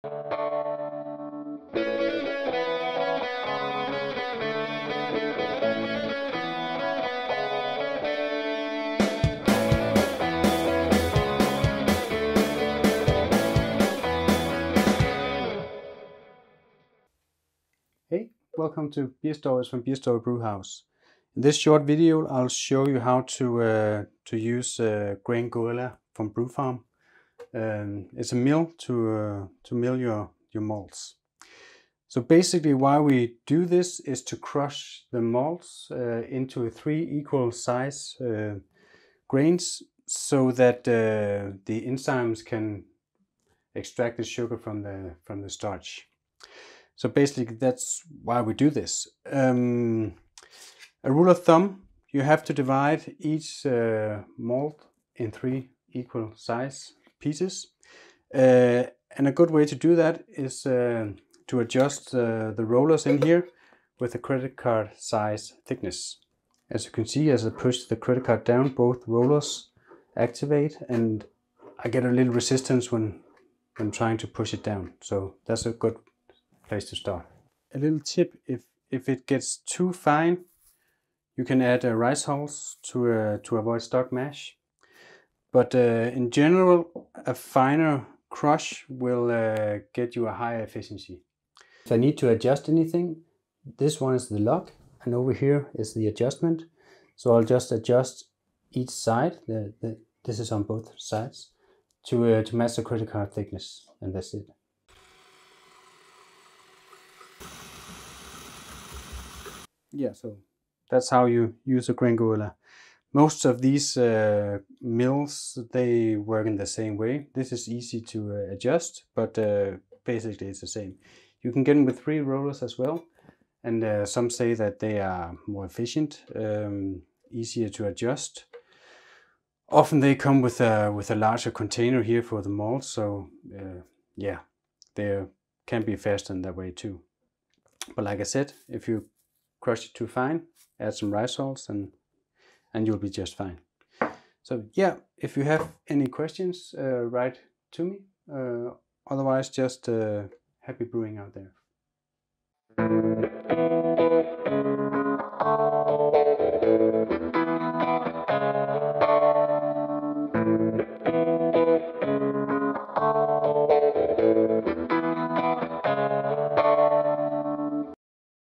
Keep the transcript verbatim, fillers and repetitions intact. Hey, welcome to Beerstories from Beerstory Brewhouse. In this short video I'll show you how to, uh, to use uh, Grain Gorilla from Brewferm. Um, it's a mill to, uh, to mill your, your malts. So basically why we do this is to crush the malts uh, into three equal size uh, grains so that uh, the enzymes can extract the sugar from the, from the starch. So basically that's why we do this. Um, a rule of thumb, you have to divide each uh, malt in three equal size pieces. Uh, and a good way to do that is uh, to adjust uh, the rollers in here with the credit card size thickness. As you can see, as I push the credit card down, both rollers activate and I get a little resistance when I'm trying to push it down. So that's a good place to start. A little tip, if if it gets too fine, you can add uh, rice hulls to uh, to avoid stock mash, but uh, in general a finer crush will uh, get you a higher efficiency. If I need to adjust anything, this one is the lock and over here is the adjustment, so I'll just adjust each side, the, the, this is on both sides, to, uh, to match the credit card thickness, and that's it. Yeah, so that's how you use a Grain Gorilla. Most of these uh, mills, they work in the same way. This is easy to uh, adjust, but uh, basically it's the same. You can get them with three rollers as well, and uh, some say that they are more efficient, um, easier to adjust. Often they come with a, with a larger container here for the malt, so uh, yeah, they can be faster in that way too. But like I said, if you crush it too fine, add some rice hulls, and and you'll be just fine. So yeah, if you have any questions, uh, write to me. Uh, otherwise, just uh, happy brewing out there.